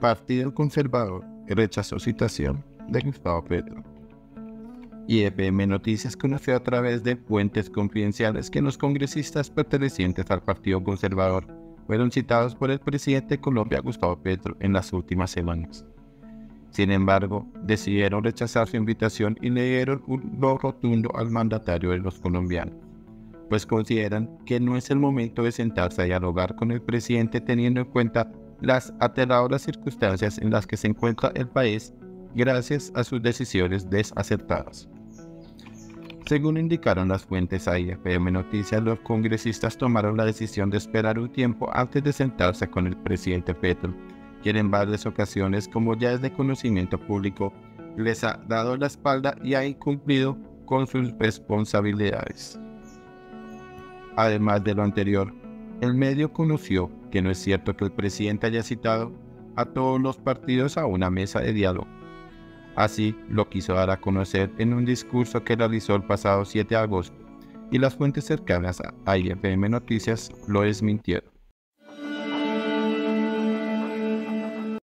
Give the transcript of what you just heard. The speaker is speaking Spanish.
Partido Conservador rechazó citación de Gustavo Petro. IFM Noticias conoció a través de fuentes confidenciales que los congresistas pertenecientes al Partido Conservador fueron citados por el presidente de Colombia, Gustavo Petro, en las últimas semanas. Sin embargo, decidieron rechazar su invitación y le dieron un no rotundo al mandatario de los colombianos, pues consideran que no es el momento de sentarse a dialogar con el presidente teniendo en cuenta las aterradoras circunstancias en las que se encuentra el país gracias a sus decisiones desacertadas. Según indicaron las fuentes a IFM Noticias, los congresistas tomaron la decisión de esperar un tiempo antes de sentarse con el presidente Petro, quien en varias ocasiones, como ya es de conocimiento público, les ha dado la espalda y ha incumplido con sus responsabilidades. Además de lo anterior, el medio conoció que no es cierto que el presidente haya citado a todos los partidos a una mesa de diálogo. Así lo quiso dar a conocer en un discurso que realizó el pasado 7 de agosto, y las fuentes cercanas a IFM Noticias lo desmintieron.